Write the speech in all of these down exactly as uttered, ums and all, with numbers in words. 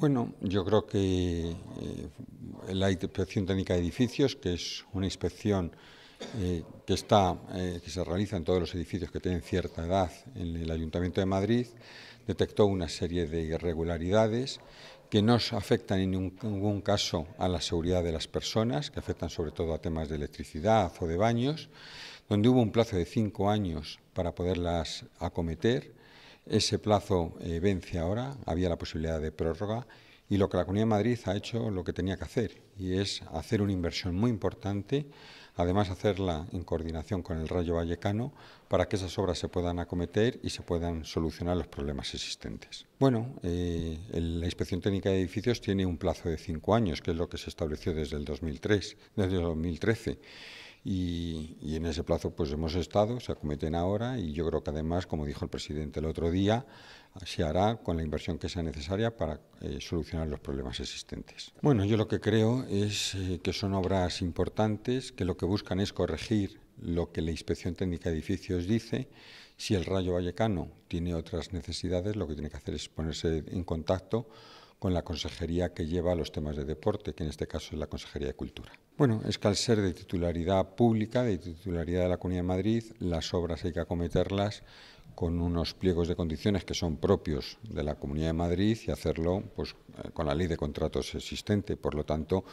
Bueno, yo creo que eh, la Inspección Técnica de Edificios, que es una inspección eh, que, está, eh, que se realiza en todos los edificios que tienen cierta edad en el Ayuntamiento de Madrid, detectó una serie de irregularidades que no afectan en ningún caso a la seguridad de las personas, que afectan sobre todo a temas de electricidad o de baños, donde hubo un plazo de cinco años para poderlas acometer. Ese plazo eh, vence ahora, había la posibilidad de prórroga, y lo que la Comunidad de Madrid ha hecho lo que tenía que hacer, y es hacer una inversión muy importante, además hacerla en coordinación con el Rayo Vallecano, para que esas obras se puedan acometer y se puedan solucionar los problemas existentes. Bueno, eh, la Inspección Técnica de Edificios tiene un plazo de cinco años, que es lo que se estableció desde el dos mil tres, desde el dos mil trece. Y, y en ese plazo pues hemos estado, se acometen ahora, y yo creo que además, como dijo el presidente el otro día, se hará con la inversión que sea necesaria para eh, solucionar los problemas existentes. Bueno, yo lo que creo es eh, que son obras importantes, que lo que buscan es corregir lo que la Inspección Técnica de Edificios dice. Si el Rayo Vallecano tiene otras necesidades, lo que tiene que hacer es ponerse en contacto con la consejería que lleva los temas de deporte, que en este caso es la Consejería de Cultura. Bueno, es que al ser de titularidad pública, de titularidad de la Comunidad de Madrid, las obras hay que acometerlas con unos pliegos de condiciones que son propios de la Comunidad de Madrid y hacerlo pues, con la ley de contratos existente. Por lo tanto,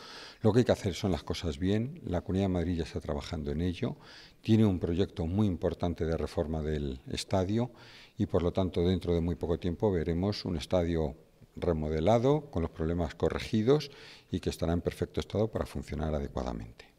lo que hay que hacer son las cosas bien. La Comunidad de Madrid ya está trabajando en ello. Tiene un proyecto muy importante de reforma del estadio y, por lo tanto, dentro de muy poco tiempo veremos un estadio remodelado, con los problemas corregidos y que estará en perfecto estado para funcionar adecuadamente.